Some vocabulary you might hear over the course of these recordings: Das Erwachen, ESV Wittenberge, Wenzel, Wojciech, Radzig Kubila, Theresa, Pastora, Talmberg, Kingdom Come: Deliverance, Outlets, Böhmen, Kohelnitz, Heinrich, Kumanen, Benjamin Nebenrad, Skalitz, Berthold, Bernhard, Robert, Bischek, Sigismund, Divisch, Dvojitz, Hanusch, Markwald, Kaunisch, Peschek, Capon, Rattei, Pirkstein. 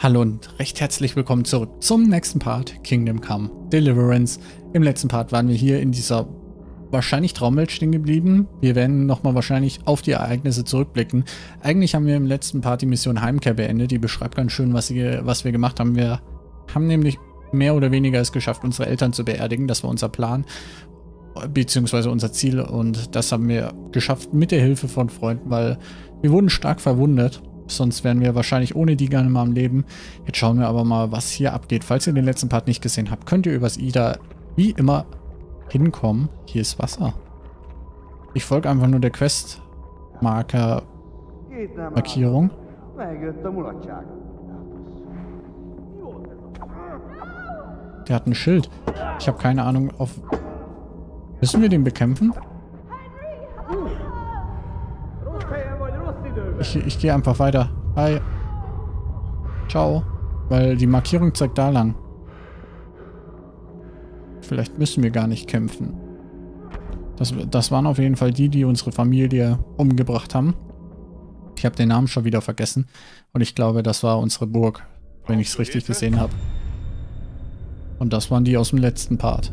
Hallo und recht herzlich willkommen zurück zum nächsten Part Kingdom Come Deliverance. Im letzten Part waren wir hier in dieser wahrscheinlich Traumwelt stehen geblieben. Wir werden nochmal wahrscheinlich auf die Ereignisse zurückblicken. Eigentlich haben wir im letzten Part die Mission Heimkehr beendet. Die beschreibt ganz schön, was wir gemacht haben. Wir haben nämlich mehr oder weniger es geschafft, unsere Eltern zu beerdigen. Das war unser Plan beziehungsweise unser Ziel, und das haben wir geschafft mit der Hilfe von Freunden, weil wir wurden stark verwundet. Sonst wären wir wahrscheinlich ohne die gerne mal am Leben. Jetzt schauen wir aber mal, was hier abgeht. Falls ihr den letzten Part nicht gesehen habt, könnt ihr übers Ida wie immer hinkommen. Hier ist Wasser. Ich folge einfach nur der Quest-Markierung. Der hat ein Schild. Ich habe keine Ahnung, auf... Müssen wir den bekämpfen? Ich gehe einfach weiter. Hi. Ciao. Weil die Markierung zeigt da lang. Vielleicht müssen wir gar nicht kämpfen. Das waren auf jeden Fall die unsere Familie umgebracht haben. Ich habe den Namen schon wieder vergessen. Und ich glaube, das war unsere Burg, wenn ich es richtig gesehen habe. Und das waren die aus dem letzten Part.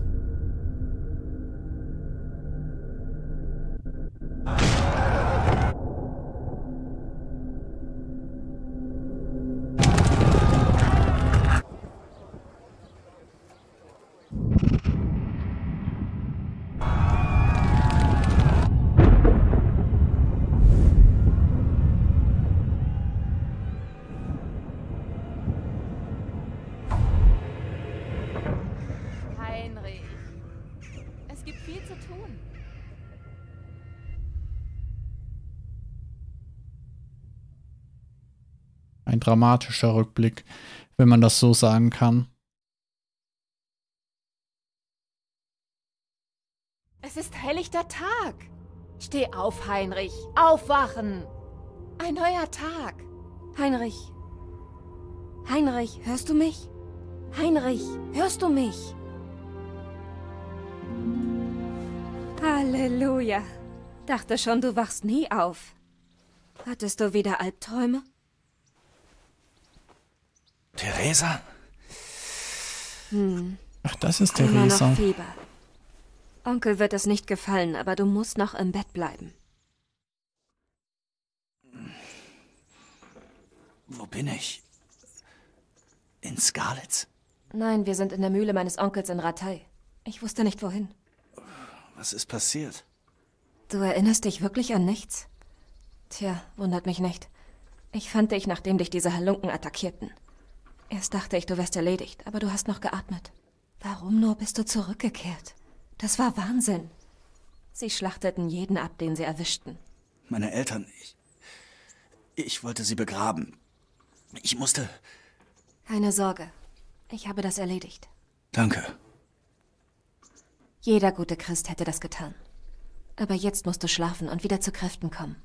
Ein dramatischer Rückblick, wenn man das so sagen kann. Es ist helllichter Tag. Steh auf, Heinrich. Aufwachen. Ein neuer Tag. Heinrich. Heinrich, hörst du mich? Heinrich, hörst du mich? Halleluja. Dachte schon, du wachst nie auf. Hattest du wieder Albträume? Theresa? Ach, das ist Theresa. Noch Fieber. Onkel wird es nicht gefallen, aber du musst noch im Bett bleiben. Wo bin ich? In Skalitz? Nein, wir sind in der Mühle meines Onkels in Rattei. Ich wusste nicht, wohin. Was ist passiert? Du erinnerst dich wirklich an nichts? Tja, wundert mich nicht. Ich fand dich, nachdem dich diese Halunken attackierten. Erst dachte ich, du wärst erledigt, aber du hast noch geatmet. Warum nur bist du zurückgekehrt? Das war Wahnsinn. Sie schlachteten jeden ab, den sie erwischten. Meine Eltern, ich wollte sie begraben. Ich musste... Keine Sorge. Ich habe das erledigt. Danke. Jeder gute Christ hätte das getan. Aber jetzt musst du schlafen und wieder zu Kräften kommen.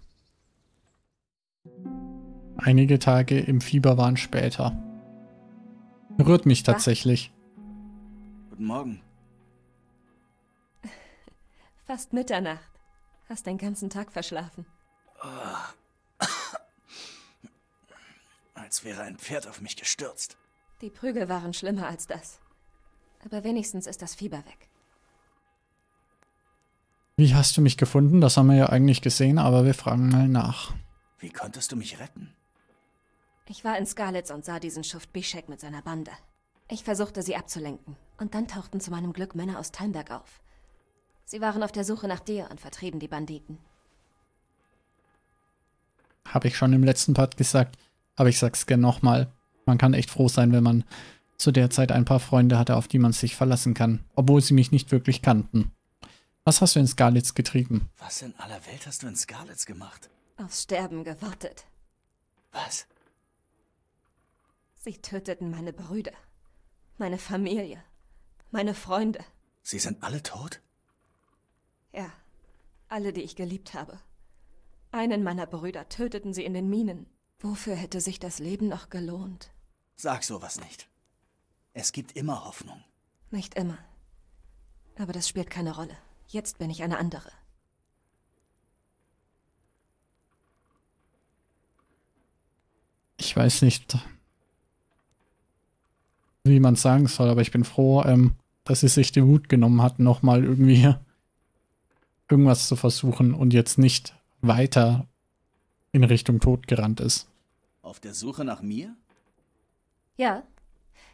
Einige Tage im Fieber waren später. Rührt mich tatsächlich. Guten Morgen. Fast Mitternacht. Hast den ganzen Tag verschlafen. Oh. Als wäre ein Pferd auf mich gestürzt. Die Prügel waren schlimmer als das. Aber wenigstens ist das Fieber weg. Wie hast du mich gefunden? Das haben wir ja eigentlich gesehen, aber wir fragen mal nach. Wie konntest du mich retten? Ich war in Skalitz und sah diesen Schuft Bischek mit seiner Bande. Ich versuchte, sie abzulenken. Und dann tauchten zu meinem Glück Männer aus Talmberg auf. Sie waren auf der Suche nach dir und vertrieben die Banditen. Habe ich schon im letzten Part gesagt, aber ich sag's gern nochmal. Man kann echt froh sein, wenn man zu der Zeit ein paar Freunde hatte, auf die man sich verlassen kann. Obwohl sie mich nicht wirklich kannten. Was hast du in Skalitz getrieben? Was in aller Welt hast du in Skalitz gemacht? Aufs Sterben gewartet. Was? Sie töteten meine Brüder, meine Familie, meine Freunde. Sie sind alle tot? Ja, alle, die ich geliebt habe. Einen meiner Brüder töteten sie in den Minen. Wofür hätte sich das Leben noch gelohnt? Sag sowas nicht. Es gibt immer Hoffnung. Nicht immer. Aber das spielt keine Rolle. Jetzt bin ich eine andere. Ich weiß nicht... wie man es sagen soll, aber ich bin froh, dass sie sich den Mut genommen hat, nochmal irgendwie irgendwas zu versuchen und jetzt nicht weiter in Richtung Tod gerannt ist. Auf der Suche nach mir? Ja.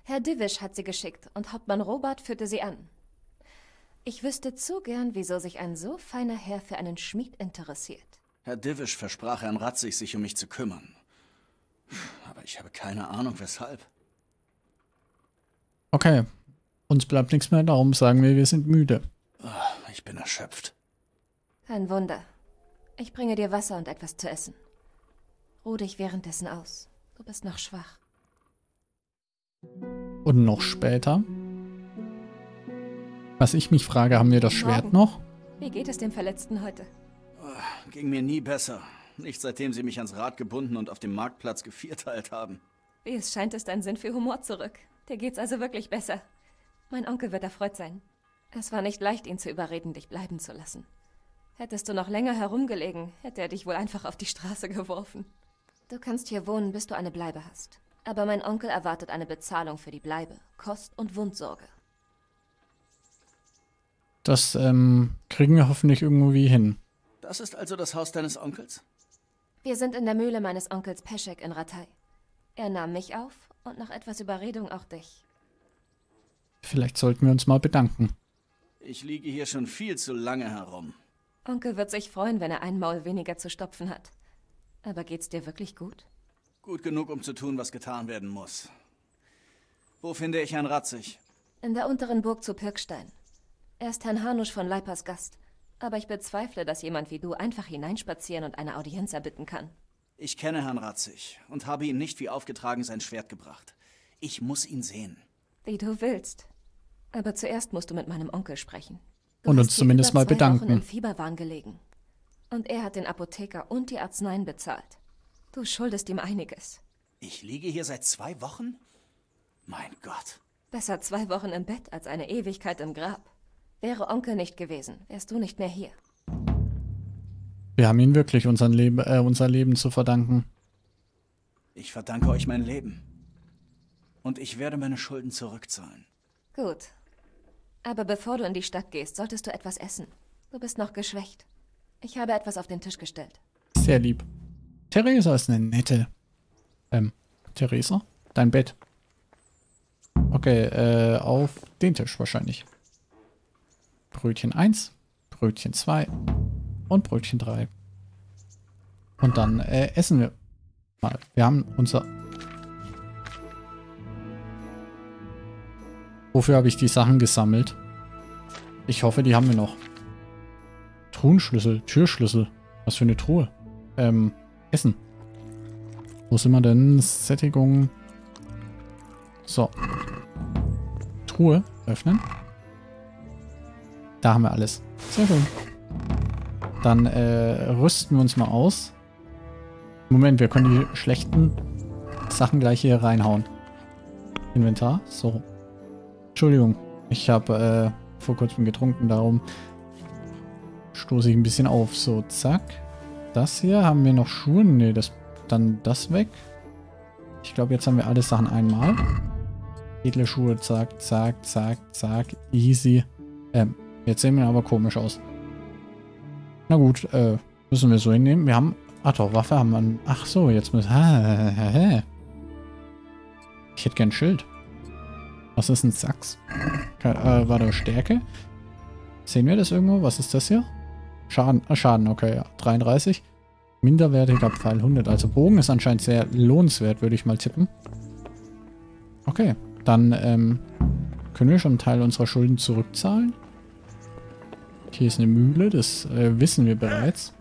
Herr Divisch hat sie geschickt und Hauptmann Robert führte sie an. Ich wüsste zu gern, wieso sich ein so feiner Herr für einen Schmied interessiert. Herr Divisch versprach Herrn Radzig, sich um mich zu kümmern. Aber ich habe keine Ahnung, weshalb. Okay. Uns bleibt nichts mehr, darum sagen wir sind müde. Ich bin erschöpft. Kein Wunder. Ich bringe dir Wasser und etwas zu essen. Ruh dich währenddessen aus. Du bist noch schwach. Und noch später? Was ich mich frage, haben wir das Schwert noch? Wie geht es dem Verletzten heute? Ging mir nie besser. Nicht seitdem sie mich ans Rad gebunden und auf dem Marktplatz gevierteilt haben. Wie es scheint, ist dein Sinn für Humor zurück. Dir geht's also wirklich besser. Mein Onkel wird erfreut sein. Es war nicht leicht, ihn zu überreden, dich bleiben zu lassen. Hättest du noch länger herumgelegen, hätte er dich wohl einfach auf die Straße geworfen. Du kannst hier wohnen, bis du eine Bleibe hast. Aber mein Onkel erwartet eine Bezahlung für die Bleibe, Kost und Wundsorge. Das kriegen wir hoffentlich irgendwie hin. Das ist also das Haus deines Onkels? Wir sind in der Mühle meines Onkels Peschek in Rattei. Er nahm mich auf und nach etwas Überredung auch dich. Vielleicht sollten wir uns mal bedanken. Ich liege hier schon viel zu lange herum. Onkel wird sich freuen, wenn er ein Maul weniger zu stopfen hat. Aber geht's dir wirklich gut? Gut genug, um zu tun, was getan werden muss. Wo finde ich Herrn Radzig? In der unteren Burg zu Pirkstein. Er ist Herrn Hanusch von Leipers Gast, aber ich bezweifle, dass jemand wie du einfach hineinspazieren und eine Audienz erbitten kann. Ich kenne Herrn Radzig und habe ihm nicht wie aufgetragen sein Schwert gebracht. Ich muss ihn sehen. Wie du willst. Aber zuerst musst du mit meinem Onkel sprechen. Und uns zumindest mal bedanken. Du hast hier über 2 Wochen im Fieberwahn gelegen. Und er hat den Apotheker und die Arzneien bezahlt. Du schuldest ihm einiges. Ich liege hier seit 2 Wochen? Mein Gott. Besser 2 Wochen im Bett als eine Ewigkeit im Grab. Wäre Onkel nicht gewesen, wärst du nicht mehr hier. Wir haben ihm wirklich unser Leben zu verdanken. Ich verdanke euch mein Leben. Und ich werde meine Schulden zurückzahlen. Gut. Aber bevor du in die Stadt gehst, solltest du etwas essen. Du bist noch geschwächt. Ich habe etwas auf den Tisch gestellt. Sehr lieb. Theresa ist eine nette. Theresa? Dein Bett. Okay, auf den Tisch wahrscheinlich. Brötchen 1, Brötchen 2 und Brötchen 3. Und dann essen wir mal. Wir haben unser... Wofür habe ich die Sachen gesammelt? Ich hoffe, die haben wir noch. Truhenschlüssel, Türschlüssel. Was für eine Truhe. Essen. Wo sind wir denn? Sättigung. So. Truhe öffnen. Da haben wir alles. Sehr schön. Dann rüsten wir uns mal aus. Moment, wir können die schlechten Sachen gleich hier reinhauen. Inventar. So. Entschuldigung. Ich habe vor kurzem getrunken, darum stoße ich ein bisschen auf. So, zack. Das hier. Haben wir noch Schuhe? Ne, dann das weg. Ich glaube, jetzt haben wir alle Sachen einmal. Edle Schuhe. Zack, zack, zack, zack. Easy. Jetzt sehen wir aber komisch aus. Na gut, müssen wir so hinnehmen. Wir haben... Ach doch, Waffe haben wir... Ach so, jetzt müssen... Ich hätte gern ein Schild. Was ist ein Sachs? War da Stärke? Sehen wir das irgendwo? Was ist das hier? Schaden. Schaden, okay. Ja. 33. Minderwertiger Pfeil 100. Also Bogen ist anscheinend sehr lohnenswert, würde ich mal tippen. Okay, dann können wir schon einen Teil unserer Schulden zurückzahlen. Hier ist eine Mühle, das wissen wir bereits.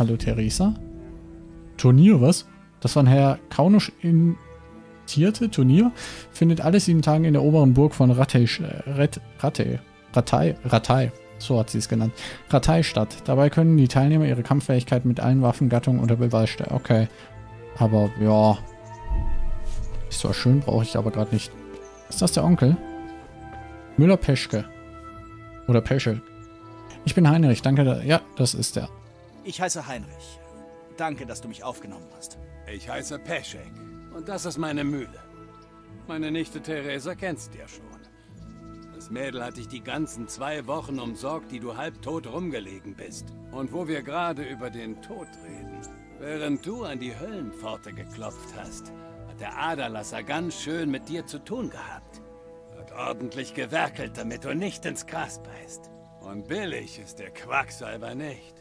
Hallo Theresa. Turnier, was? Das von Herr Kaunisch initiierte Turnier findet alle 7 Tage in der oberen Burg von Rattei, so hat sie es genannt, Rattei statt. Dabei können die Teilnehmer ihre Kampffähigkeit mit allen Waffengattungen unter Beweis stellen. Okay, aber ja, ist zwar schön, brauche ich aber gerade nicht. Ist das der Onkel? Müller Peschke. Oder Peschek. Ich bin Heinrich, danke. Ja, das ist er. Ich heiße Heinrich. Danke, dass du mich aufgenommen hast. Ich heiße Peschek. Und das ist meine Mühle. Meine Nichte Theresa kennst du ja schon. Das Mädel hat dich die ganzen 2 Wochen umsorgt, die du halbtot rumgelegen bist. Und wo wir gerade über den Tod reden, während du an die Höllenpforte geklopft hast, hat der Aderlasser ganz schön mit dir zu tun gehabt. Hat ordentlich gewerkelt, damit du nicht ins Gras beißt. Und billig ist der Quacksalber nicht.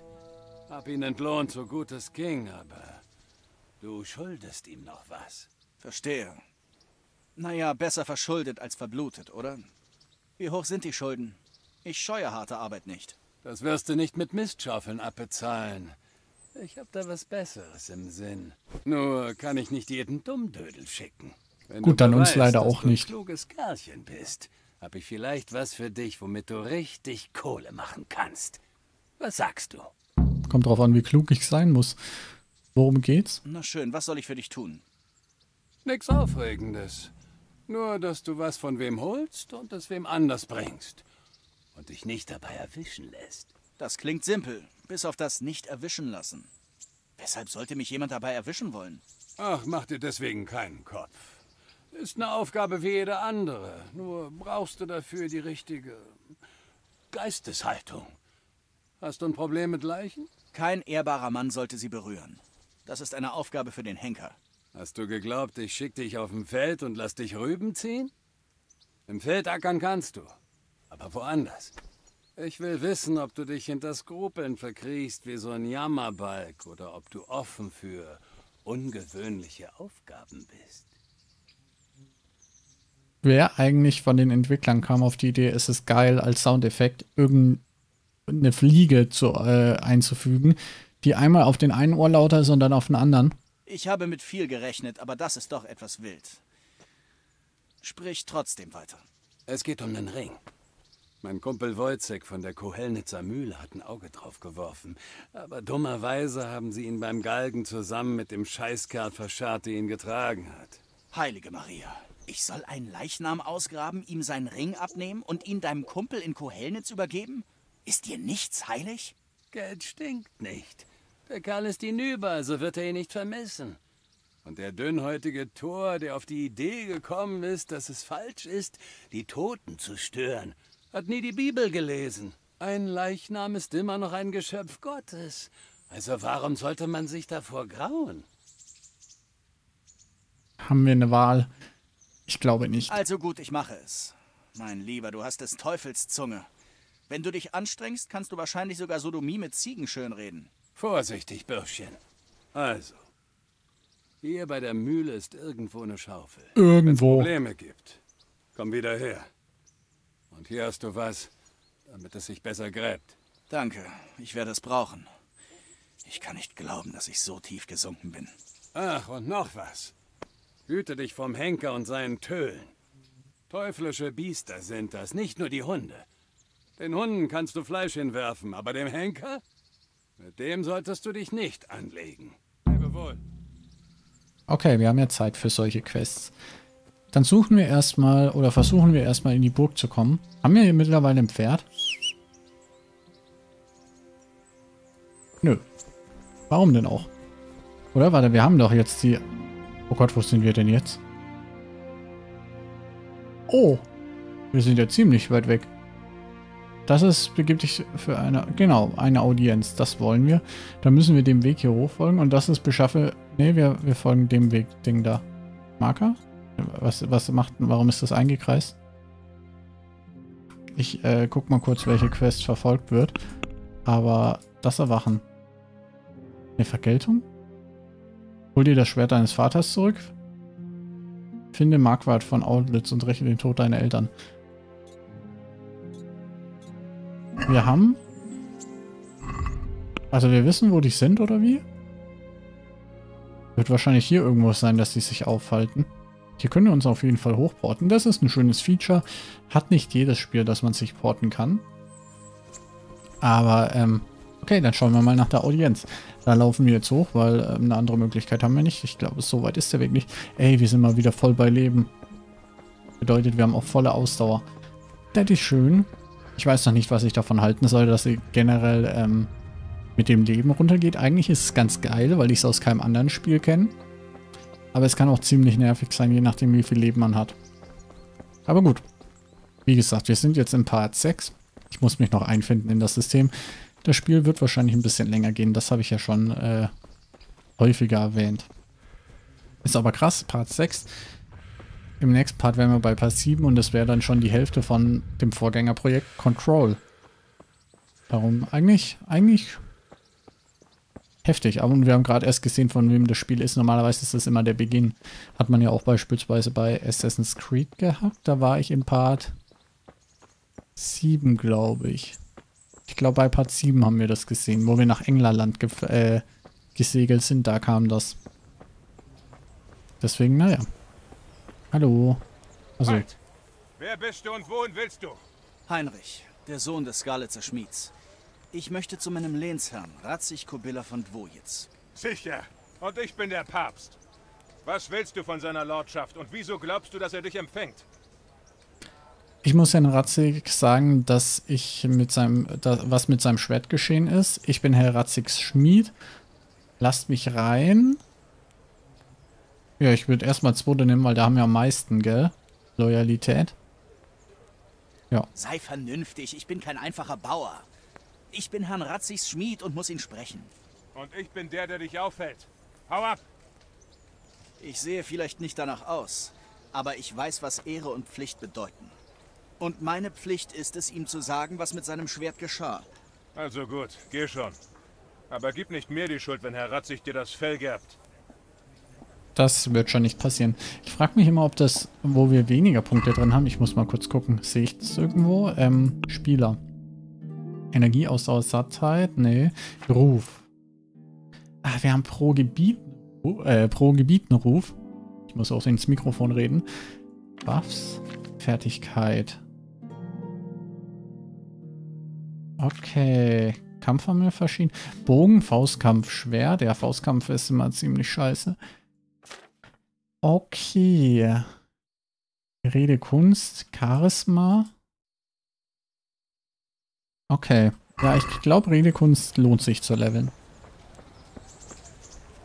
Hab ihn entlohnt, so gut es ging, aber du schuldest ihm noch was. Verstehe. Naja, besser verschuldet als verblutet, oder? Wie hoch sind die Schulden? Ich scheue harte Arbeit nicht. Das wirst du nicht mit Mistschaufeln abbezahlen. Ich hab da was Besseres im Sinn. Nur kann ich nicht jeden Dummdödel schicken. Wenn Gut, dann uns weißt, leider auch du nicht. Wenn du ein kluges Kerlchen bist, hab ich vielleicht was für dich, womit du richtig Kohle machen kannst. Was sagst du? Kommt drauf an, wie klug ich sein muss. Worum geht's? Na schön, was soll ich für dich tun? Nix Aufregendes. Nur, dass du was von wem holst und es wem anders bringst. Und dich nicht dabei erwischen lässt. Das klingt simpel, bis auf das Nicht-Erwischen-Lassen. Weshalb sollte mich jemand dabei erwischen wollen? Ach, mach dir deswegen keinen Kopf. Ist eine Aufgabe wie jede andere. Nur brauchst du dafür die richtige Geisteshaltung. Hast du ein Problem mit Leichen? Kein ehrbarer Mann sollte sie berühren. Das ist eine Aufgabe für den Henker. Hast du geglaubt, ich schick dich auf dem Feld und lass dich Rüben ziehen? Im Feld ackern kannst du, aber woanders. Ich will wissen, ob du dich hinter Skrupeln verkriechst wie so ein Jammerbalg oder ob du offen für ungewöhnliche Aufgaben bist. Wer eigentlich von den Entwicklern kam auf die Idee, es ist geil, als Soundeffekt irgendeine Fliege einzufügen, die einmal auf den einen Ohr lauter ist und dann auf den anderen? Ich habe mit viel gerechnet, aber das ist doch etwas wild. Sprich trotzdem weiter. Es geht um den Ring. Mein Kumpel Wojciech von der Kohelnitzer Mühle hat ein Auge drauf geworfen. Aber dummerweise haben sie ihn beim Galgen zusammen mit dem Scheißkerl verscharrt, der ihn getragen hat. Heilige Maria, ich soll einen Leichnam ausgraben, ihm seinen Ring abnehmen und ihn deinem Kumpel in Kohelnitz übergeben? Ist dir nichts heilig? Geld stinkt nicht. Der Kerl ist hinüber, also wird er ihn nicht vermissen. Und der dünnhäutige Tor, der auf die Idee gekommen ist, dass es falsch ist, die Toten zu stören, hat nie die Bibel gelesen. Ein Leichnam ist immer noch ein Geschöpf Gottes. Also warum sollte man sich davor grauen? Haben wir eine Wahl? Ich glaube nicht. Also gut, ich mache es. Mein Lieber, du hast des Teufels Zunge. Wenn du dich anstrengst, kannst du wahrscheinlich sogar Sodomie mit Ziegen schönreden. Vorsichtig, Bürschchen. Also, hier bei der Mühle ist irgendwo eine Schaufel. Irgendwo. Wenn es Probleme gibt, komm wieder her. Und hier hast du was, damit es sich besser gräbt. Danke, ich werde es brauchen. Ich kann nicht glauben, dass ich so tief gesunken bin. Ach, und noch was. Hüte dich vom Henker und seinen Tölen. Teuflische Biester sind das, nicht nur die Hunde. Den Hunden kannst du Fleisch hinwerfen, aber dem Henker? Mit dem solltest du dich nicht anlegen. Lebe wohl. Okay, wir haben ja Zeit für solche Quests. Dann suchen wir erstmal oder versuchen wir erstmal in die Burg zu kommen. Haben wir hier mittlerweile ein Pferd? Nö. Warum denn auch? Oder? Warte, wir haben doch jetzt die... Oh Gott, wo sind wir denn jetzt? Oh! Wir sind ja ziemlich weit weg. Das ist, begibt dich für eine, genau, eine Audienz. Das wollen wir. Dann müssen wir dem Weg hier hoch folgen. Und das ist beschaffe, nee, wir folgen dem Weg, Ding da. Marker? Was macht, warum ist das eingekreist? Ich guck mal kurz, welche Quest verfolgt wird. Aber das Erwachen. Eine Vergeltung? Hol dir das Schwert deines Vaters zurück. Finde Markwald von Outlets und räche den Tod deiner Eltern. Wir haben... Also wir wissen, wo die sind, oder wie? Wird wahrscheinlich hier irgendwo sein, dass die sich aufhalten. Hier können wir uns auf jeden Fall hochporten. Das ist ein schönes Feature. Hat nicht jedes Spiel, dass man sich porten kann. Aber, okay, dann schauen wir mal nach der Audienz. Da laufen wir jetzt hoch, weil eine andere Möglichkeit haben wir nicht. Ich glaube, so weit ist der Weg nicht. Ey, wir sind mal wieder voll bei Leben. Bedeutet, wir haben auch volle Ausdauer. Das ist schön. Ich weiß noch nicht, was ich davon halten soll, dass sie generell mit dem Leben runtergeht. Eigentlich ist es ganz geil, weil ich es aus keinem anderen Spiel kenne. Aber es kann auch ziemlich nervig sein, je nachdem wie viel Leben man hat. Aber gut. Wie gesagt, wir sind jetzt in Part 6. Ich muss mich noch einfinden in das System. Das Spiel wird wahrscheinlich ein bisschen länger gehen. Das habe ich ja schon häufiger erwähnt. Ist aber krass, Part 6. Im nächsten Part wären wir bei Part 7 und das wäre dann schon die Hälfte von dem Vorgängerprojekt Control. Darum eigentlich heftig. Aber wir haben gerade erst gesehen, von wem das Spiel ist. Normalerweise ist das immer der Beginn. Hat man ja auch beispielsweise bei Assassin's Creed gehabt. Da war ich in Part 7, glaube ich. Ich glaube, bei Part 7 haben wir das gesehen, wo wir nach Englerland gesegelt sind. Da kam das. Deswegen, naja. Hallo. Also. Halt. Wer bist du und wohin willst du? Heinrich, der Sohn des Skalitzer Schmieds. Ich möchte zu meinem Lehnsherrn, Radzig Kubila von Dvojitz. Sicher. Und ich bin der Papst. Was willst du von seiner Lordschaft und wieso glaubst du, dass er dich empfängt? Ich muss Herrn Radzig sagen, dass was mit seinem Schwert geschehen ist. Ich bin Herr Radzigs Schmied. Lasst mich rein. Ja, ich würde erstmal 2. nehmen, weil da haben wir am meisten, gell? Loyalität. Ja. Sei vernünftig, ich bin kein einfacher Bauer. Ich bin Herrn Radzigs Schmied und muss ihn sprechen. Und ich bin der, der dich aufhält. Hau ab! Ich sehe vielleicht nicht danach aus, aber ich weiß, was Ehre und Pflicht bedeuten. Und meine Pflicht ist es, ihm zu sagen, was mit seinem Schwert geschah. Also gut, geh schon. Aber gib nicht mir die Schuld, wenn Herr Radzig dir das Fell gerbt. Das wird schon nicht passieren. Ich frage mich immer, ob das, wo wir weniger Punkte drin haben. Ich muss mal kurz gucken. Sehe ich das irgendwo? Spieler. Energieausdauer, Sattheit. Nee. Ruf. Ah, wir haben pro Gebiet einen Ruf. Ich muss auch ins Mikrofon reden. Buffs. Fertigkeit. Okay. Kampf haben wir verschieden. Bogen, Faustkampf, Schwert. Der Faustkampf ist immer ziemlich scheiße. Okay. Redekunst, Charisma. Okay. Ja, ich glaube, Redekunst lohnt sich zu leveln.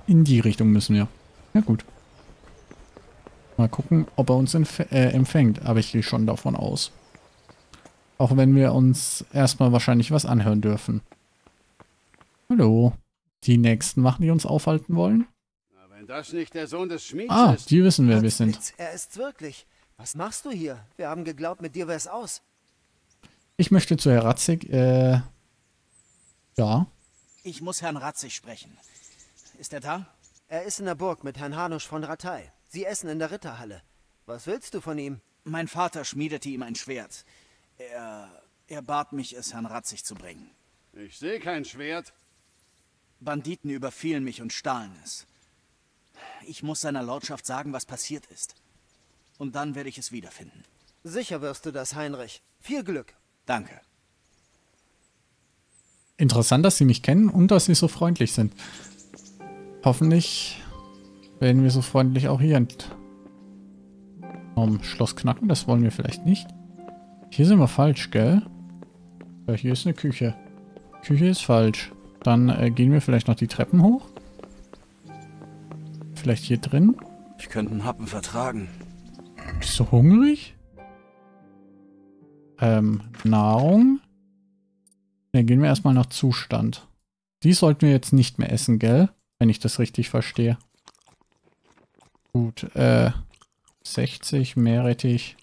In die Richtung müssen wir. Ja, gut. Mal gucken, ob er uns empfängt. Aber ich gehe schon davon aus. Auch wenn wir uns erstmal wahrscheinlich was anhören dürfen. Hallo. Die Nächsten machen, die uns aufhalten wollen. Das nicht der Sohn des Schmieds ist. Die wissen, wer wir sind. Er ist's wirklich. Was machst du hier? Wir haben geglaubt, mit dir wär's aus. Ich möchte zu Herrn Radzig, ja. Ich muss Herrn Radzig sprechen. Ist er da? Er ist in der Burg mit Herrn Hanusch von Rattei. Sie essen in der Ritterhalle. Was willst du von ihm? Mein Vater schmiedete ihm ein Schwert. Er bat mich, es Herrn Radzig zu bringen. Ich sehe kein Schwert. Banditen überfielen mich und stahlen es. Ich muss seiner Lordschaft sagen, was passiert ist. Und dann werde ich es wiederfinden. Sicher wirst du das, Heinrich. Viel Glück. Danke. Interessant, dass sie mich kennen und dass sie so freundlich sind. Hoffentlich werden wir so freundlich auch hier Schloss knacken. Das wollen wir vielleicht nicht. Hier sind wir falsch, gell? Ja, hier ist eine Küche. Küche ist falsch. Dann gehen wir vielleicht noch die Treppen hoch. Vielleicht hier drin? Ich könnte einen Happen vertragen. Bist du hungrig? Nahrung? Dann gehen wir erstmal nach Zustand. Die sollten wir jetzt nicht mehr essen, gell? Wenn ich das richtig verstehe. Gut, 60, Meerrettich.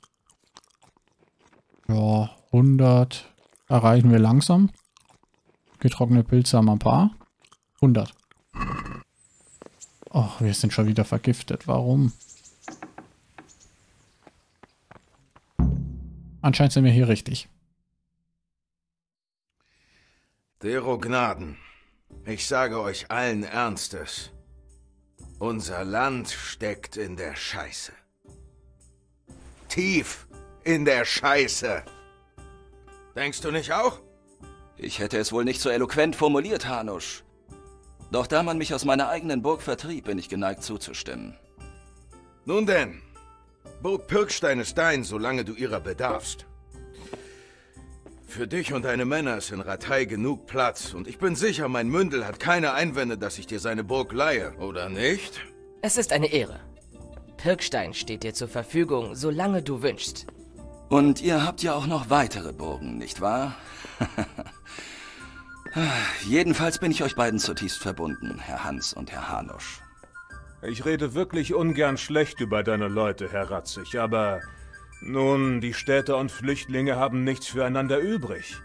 Ja, 100. Erreichen wir langsam. Getrocknete Pilze haben wir ein paar. 100. Oh, wir sind schon wieder vergiftet. Warum? Anscheinend sind wir hier richtig. Dero Gnaden, ich sage euch allen Ernstes, unser Land steckt in der Scheiße. Tief in der Scheiße. Denkst du nicht auch? Ich hätte es wohl nicht so eloquent formuliert, Hanusch. Doch da man mich aus meiner eigenen Burg vertrieb, bin ich geneigt zuzustimmen. Nun denn, Burg Pirkstein ist dein, solange du ihrer bedarfst. Für dich und deine Männer ist in Rattei genug Platz und ich bin sicher, mein Mündel hat keine Einwände, dass ich dir seine Burg leihe, oder nicht? Es ist eine Ehre. Pirkstein steht dir zur Verfügung, solange du wünschst. Und ihr habt ja auch noch weitere Burgen, nicht wahr? Jedenfalls bin ich euch beiden zutiefst verbunden, Herr Hans und Herr Hanusch. Ich rede wirklich ungern schlecht über deine Leute, Herr Radzig, aber... Nun, die Städter und Flüchtlinge haben nichts füreinander übrig.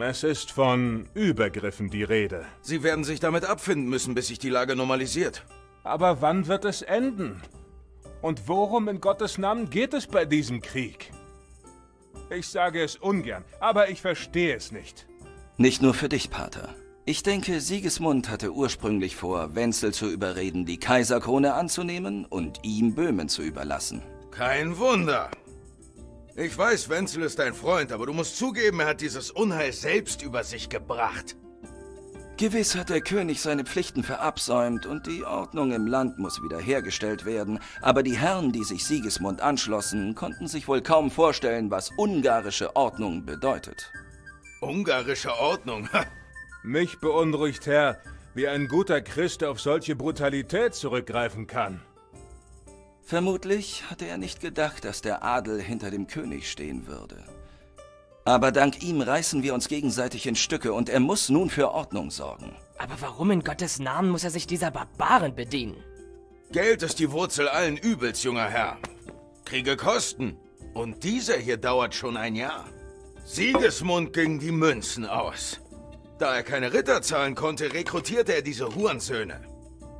Es ist von Übergriffen die Rede. Sie werden sich damit abfinden müssen, bis sich die Lage normalisiert. Aber wann wird es enden? Und worum in Gottes Namen geht es bei diesem Krieg? Ich sage es ungern, aber ich verstehe es nicht. Nicht nur für dich, Pater. Ich denke, Sigismund hatte ursprünglich vor, Wenzel zu überreden, die Kaiserkrone anzunehmen und ihm Böhmen zu überlassen. Kein Wunder. Ich weiß, Wenzel ist dein Freund, aber du musst zugeben, er hat dieses Unheil selbst über sich gebracht. Gewiss hat der König seine Pflichten verabsäumt und die Ordnung im Land muss wiederhergestellt werden, aber die Herren, die sich Sigismund anschlossen, konnten sich wohl kaum vorstellen, was ungarische Ordnung bedeutet. Ungarische Ordnung? Mich beunruhigt, Herr, wie ein guter Christ auf solche Brutalität zurückgreifen kann. Vermutlich hatte er nicht gedacht, dass der Adel hinter dem König stehen würde. Aber dank ihm reißen wir uns gegenseitig in Stücke und er muss nun für Ordnung sorgen. Aber warum in Gottes Namen muss er sich dieser Barbaren bedienen? Geld ist die Wurzel allen Übels, junger Herr. Kriege kosten. Und dieser hier dauert schon ein Jahr. Sigismund ging die Münzen aus. Da er keine Ritter zahlen konnte, rekrutierte er diese Hurensöhne.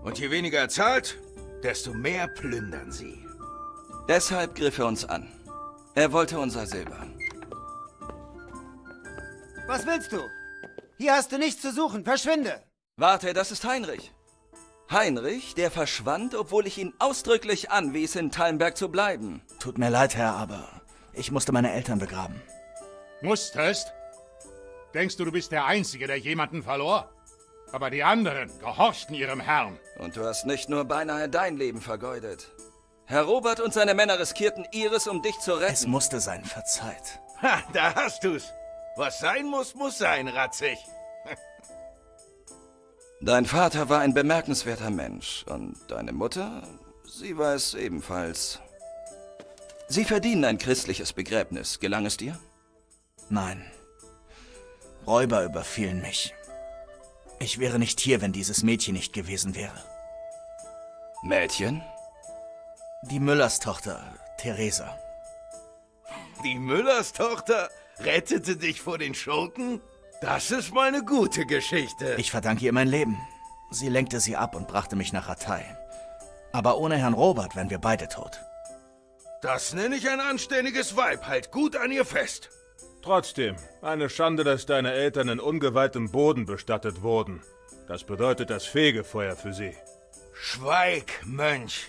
Und je weniger er zahlt, desto mehr plündern sie. Deshalb griff er uns an. Er wollte unser Silber. Was willst du? Hier hast du nichts zu suchen. Verschwinde! Warte, das ist Heinrich. Heinrich, der verschwand, obwohl ich ihn ausdrücklich anwies, in Talmberg zu bleiben. Tut mir leid, Herr, aber ich musste meine Eltern begraben. Musstest? Denkst du, du bist der Einzige, der jemanden verlor? Aber die anderen gehorchten ihrem Herrn. Und du hast nicht nur beinahe dein Leben vergeudet. Herr Robert und seine Männer riskierten ihres, um dich zu retten. Es musste sein, verzeiht. Ha, da hast du's. Was sein muss sein, Radzig. Dein Vater war ein bemerkenswerter Mensch. Und deine Mutter, sie war es ebenfalls. Sie verdienen ein christliches Begräbnis. Gelang es dir? Nein. Räuber überfielen mich. Ich wäre nicht hier, wenn dieses Mädchen nicht gewesen wäre. Mädchen? Die Müllers Tochter, Theresa. Die Müllers Tochter rettete dich vor den Schurken? Das ist mal eine gute Geschichte. Ich verdanke ihr mein Leben. Sie lenkte sie ab und brachte mich nach Rattei. Aber ohne Herrn Robert wären wir beide tot. Das nenne ich ein anständiges Weib. Halt gut an ihr fest. Trotzdem, eine Schande, dass deine Eltern in ungeweihtem Boden bestattet wurden. Das bedeutet das Fegefeuer für sie. Schweig, Mönch.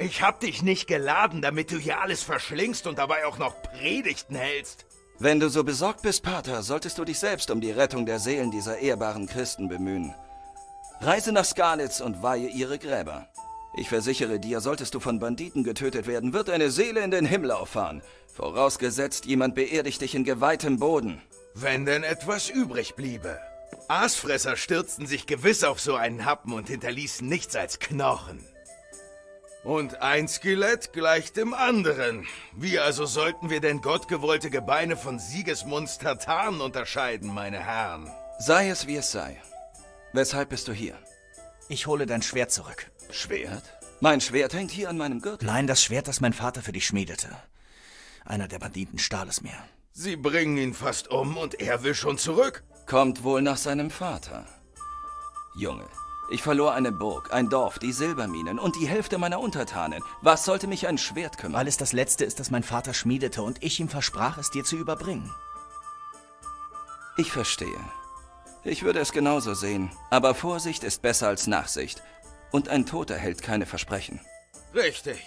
Ich hab dich nicht geladen, damit du hier alles verschlingst und dabei auch noch Predigten hältst. Wenn du so besorgt bist, Pater, solltest du dich selbst um die Rettung der Seelen dieser ehrbaren Christen bemühen. Reise nach Skalitz und weihe ihre Gräber. Ich versichere dir, solltest du von Banditen getötet werden, wird deine Seele in den Himmel auffahren. Vorausgesetzt, jemand beerdigt dich in geweihtem Boden. Wenn denn etwas übrig bliebe. Aasfresser stürzten sich gewiss auf so einen Happen und hinterließen nichts als Knochen. Und ein Skelett gleicht dem anderen. Wie also sollten wir denn gottgewollte Gebeine von Sigismunds Tataren unterscheiden, meine Herren? Sei es, wie es sei. Weshalb bist du hier? Ich hole dein Schwert zurück. Schwert? Mein Schwert hängt hier an meinem Gürtel. Nein, das Schwert, das mein Vater für dich schmiedete. Einer der Banditen stahl es mir. Sie bringen ihn fast um und er will schon zurück. Kommt wohl nach seinem Vater. Junge, ich verlor eine Burg, ein Dorf, die Silberminen und die Hälfte meiner Untertanen. Was sollte mich ein Schwert kümmern? Weil es das letzte ist, das mein Vater schmiedete und ich ihm versprach, es dir zu überbringen. Ich verstehe. Ich würde es genauso sehen. Aber Vorsicht ist besser als Nachsicht. Und ein Toter hält keine Versprechen. Richtig.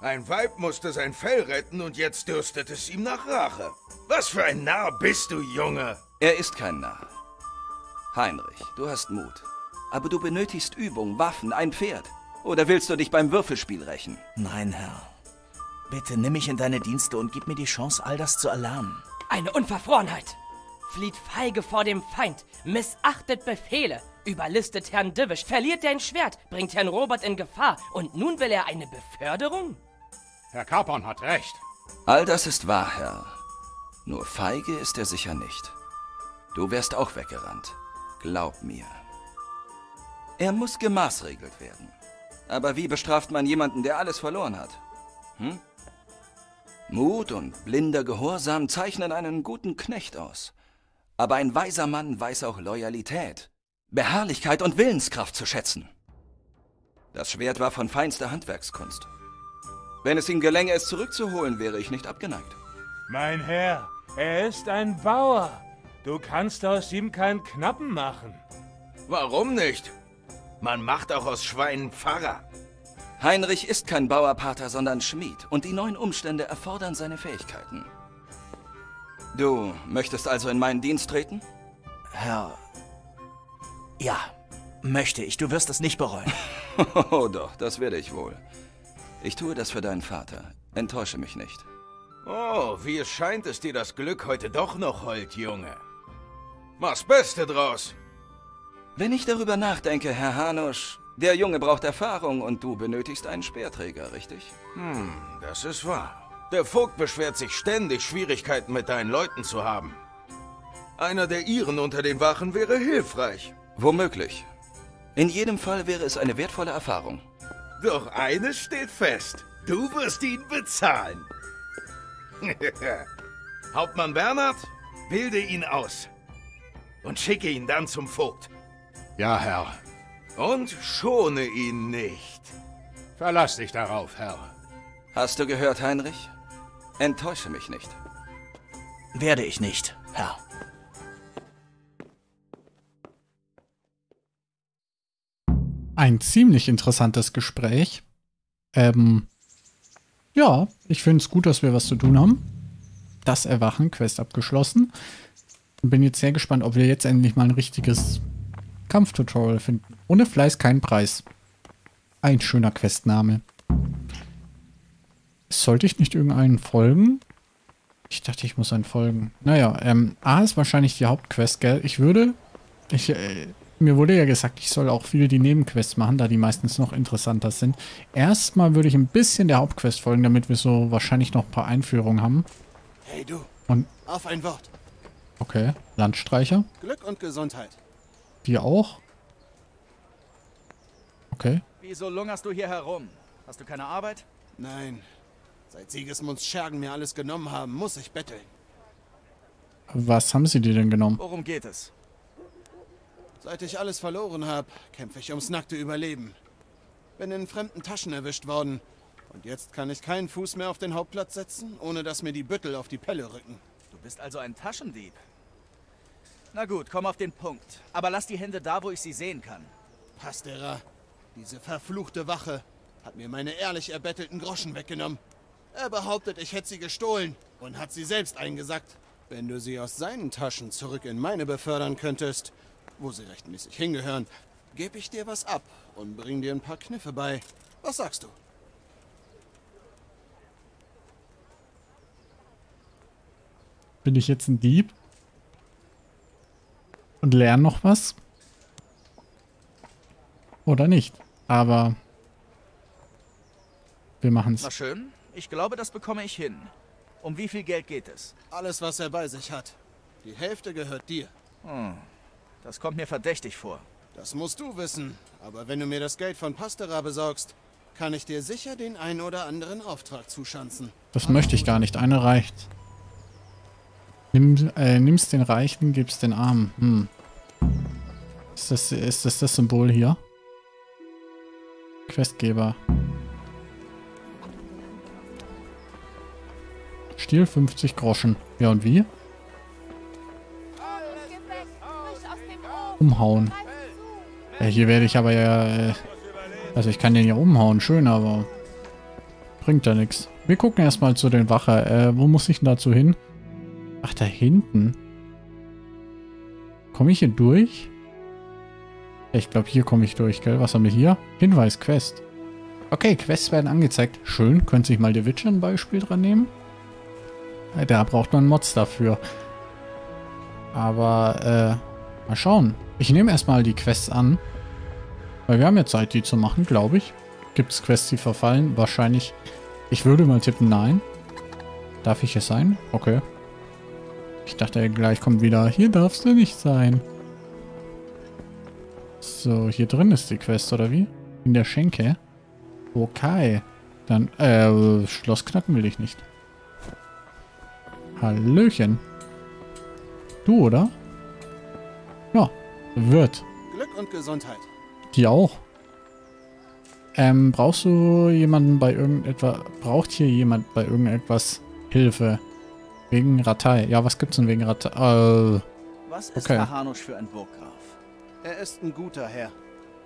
Ein Weib musste sein Fell retten und jetzt dürstet es ihm nach Rache. Was für ein Narr bist du, Junge? Er ist kein Narr. Heinrich, du hast Mut. Aber du benötigst Übung, Waffen, ein Pferd. Oder willst du dich beim Würfelspiel rächen? Nein, Herr. Bitte nimm mich in deine Dienste und gib mir die Chance, all das zu erlernen. Eine Unverfrorenheit! Flieht feige vor dem Feind, missachtet Befehle, Überlistet Herrn Divisch, verliert sein Schwert, bringt Herrn Robert in Gefahr und nun will er eine Beförderung? Herr Capon hat recht. All das ist wahr, Herr. Nur feige ist er sicher nicht. Du wärst auch weggerannt. Glaub mir. Er muss gemaßregelt werden. Aber wie bestraft man jemanden, der alles verloren hat? Hm? Mut und blinder Gehorsam zeichnen einen guten Knecht aus. Aber ein weiser Mann weiß auch Loyalität, Beharrlichkeit und Willenskraft zu schätzen. Das Schwert war von feinster Handwerkskunst. Wenn es ihm gelänge, es zurückzuholen, wäre ich nicht abgeneigt. Mein Herr, er ist ein Bauer. Du kannst aus ihm keinen Knappen machen. Warum nicht? Man macht auch aus Schweinen Pfarrer. Heinrich ist kein Bauerpater, sondern Schmied. Und die neuen Umstände erfordern seine Fähigkeiten. Du möchtest also in meinen Dienst treten? Herr... Ja, möchte ich. Du wirst es nicht bereuen. Oh doch, das werde ich wohl. Ich tue das für deinen Vater. Enttäusche mich nicht. Oh, wie es scheint, ist dir das Glück heute doch noch hold, Junge. Mach's Beste draus. Wenn ich darüber nachdenke, Herr Hanusch, der Junge braucht Erfahrung und du benötigst einen Speerträger, richtig? Das ist wahr. Der Vogt beschwert sich ständig, Schwierigkeiten mit deinen Leuten zu haben. Einer der ihren unter den Wachen wäre hilfreich. Womöglich. In jedem Fall wäre es eine wertvolle Erfahrung. Doch eines steht fest. Du wirst ihn bezahlen. Hauptmann Bernhard, bilde ihn aus. Und schicke ihn dann zum Vogt. Ja, Herr. Und schone ihn nicht. Verlass dich darauf, Herr. Hast du gehört, Heinrich? Enttäusche mich nicht. Werde ich nicht, Herr. Ein ziemlich interessantes Gespräch. Ja, ich finde es gut, dass wir was zu tun haben. Das Erwachen, Quest abgeschlossen. Und bin jetzt sehr gespannt, ob wir jetzt endlich mal ein richtiges Kampftutorial finden. Ohne Fleiß kein Preis. Ein schöner Questname. Sollte ich nicht irgendeinen folgen? Ich dachte, ich muss einen folgen. Naja, A ist wahrscheinlich die Hauptquest, gell? Mir wurde ja gesagt, ich soll auch viele die Nebenquests machen, da die meistens noch interessanter sind. Erstmal würde ich ein bisschen der Hauptquest folgen, damit wir so wahrscheinlich noch ein paar Einführungen haben. Hey du, und auf ein Wort. Okay, Landstreicher. Glück und Gesundheit. Die auch? Okay. Wieso lungerst du hier herum? Hast du keine Arbeit? Nein. Seit Sigismunds Schergen mir alles genommen haben, muss ich betteln. Was haben sie dir denn genommen? Worum geht es? Seit ich alles verloren habe, kämpfe ich ums nackte Überleben. Bin in fremden Taschen erwischt worden. Und jetzt kann ich keinen Fuß mehr auf den Hauptplatz setzen, ohne dass mir die Büttel auf die Pelle rücken. Du bist also ein Taschendieb. Na gut, komm auf den Punkt. Aber lass die Hände da, wo ich sie sehen kann. Pastora, diese verfluchte Wache hat mir meine ehrlich erbettelten Groschen weggenommen. Er behauptet, ich hätte sie gestohlen und hat sie selbst eingesackt. Wenn du sie aus seinen Taschen zurück in meine befördern könntest, wo sie rechtmäßig hingehören, gebe ich dir was ab und bring dir ein paar Kniffe bei. Was sagst du? Bin ich jetzt ein Dieb? Und lerne noch was? Oder nicht? Aber wir machen es. Na schön, ich glaube, das bekomme ich hin. Um wie viel Geld geht es? Alles, was er bei sich hat. Die Hälfte gehört dir. Das kommt mir verdächtig vor. Das musst du wissen. Aber wenn du mir das Geld von Pastora besorgst, kann ich dir sicher den einen oder anderen Auftrag zuschanzen. Das möchte ich gar nicht. Eine reicht. Nimmst den Reichen, gibst den Armen. Ist das Symbol hier? Questgeber. Stiel 50 Groschen. Ja und wie? Umhauen. Hier werde ich aber ja... also ich kann den ja umhauen, schön, aber bringt da nichts. Wir gucken erstmal zu den Wache. Wo muss ich denn dazu hin? Ach, da hinten? Komme ich hier durch? Ich glaube, hier komme ich durch, gell? Was haben wir hier? Hinweis, Quest. Okay, Quests werden angezeigt. Schön, könnte sich mal der Witcher ein Beispiel dran nehmen. Da braucht man Mods dafür. Aber, mal schauen. Ich nehme erstmal die Quests an. Weil wir haben ja Zeit, die zu machen, glaube ich. Gibt es Quests, die verfallen? Wahrscheinlich. Ich würde mal tippen, nein. Darf ich es sein? Okay. Ich dachte, gleich kommt wieder, hier darfst du nicht sein. So, hier drin ist die Quest, oder wie? In der Schenke. Okay. Dann, Schloss knacken will ich nicht. Hallöchen. Du, oder? Ja, wird. Glück und Gesundheit. Die auch. Brauchst du jemanden bei irgendetwas... Braucht hier jemand bei irgendetwas Hilfe? Wegen Rattei. Ja, was gibt's denn wegen Rattei? Was ist Herr Hanusch für ein Burggraf? Er ist ein guter Herr.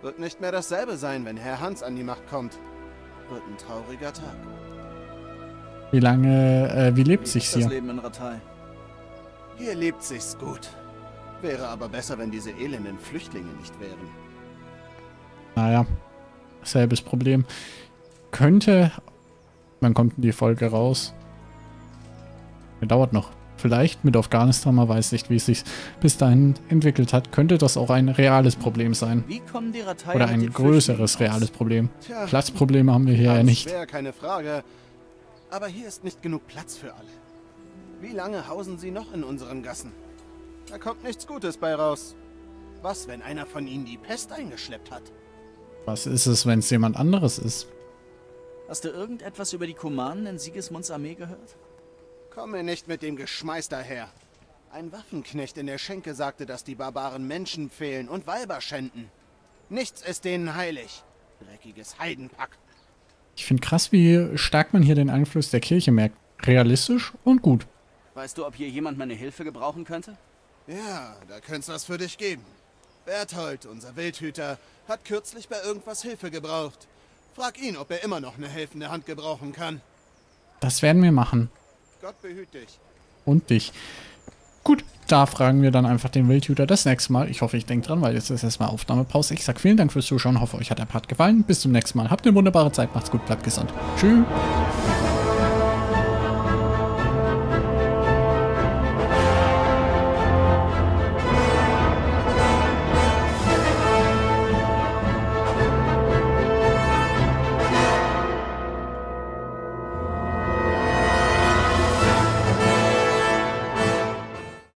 Wird nicht mehr dasselbe sein, wenn Herr Hans an die Macht kommt. Wird ein trauriger Tag. Wie lange... wie lebt sich's hier? Das Leben in Rattei. Hier lebt sich's gut. Wäre aber besser, wenn diese elenden Flüchtlinge nicht wären. Naja. Selbes Problem. Könnte... Wann kommt denn die Folge raus? Dauert noch. Vielleicht mit Afghanistan, man weiß nicht, wie es sich bis dahin entwickelt hat, könnte das auch ein reales Problem sein. Wie kommen die Rattei oder ein größeres reales Problem. Tja, Platzprobleme haben wir hier ja nicht. Schwer, keine Frage. Aber hier ist nicht genug Platz für alle. Wie lange hausen sie noch in unseren Gassen? Da kommt nichts Gutes bei raus. Was, wenn einer von ihnen die Pest eingeschleppt hat? Was ist es, wenn es jemand anderes ist? Hast du irgendetwas über die Kumanen in Sigismunds Armee gehört? Komme nicht mit dem Geschmeiß daher. Ein Waffenknecht in der Schenke sagte, dass die Barbaren Menschen fehlen und Weiber schänden. Nichts ist denen heilig. Dreckiges Heidenpack. Ich finde krass, wie stark man hier den Einfluss der Kirche merkt. Realistisch und gut. Weißt du, ob hier jemand meine Hilfe gebrauchen könnte? Ja, da könnte es was für dich geben. Berthold, unser Wildhüter, hat kürzlich bei irgendwas Hilfe gebraucht. Frag ihn, ob er immer noch eine helfende Hand gebrauchen kann. Das werden wir machen. Gott behüte dich. Und dich. Gut, da fragen wir dann einfach den Wildhüter das nächste Mal. Ich hoffe, ich denke dran, weil jetzt ist erstmal Aufnahmepause. Ich sage vielen Dank fürs Zuschauen. Hoffe, euch hat der Part gefallen. Bis zum nächsten Mal. Habt eine wunderbare Zeit. Macht's gut, bleibt gesund. Tschüss.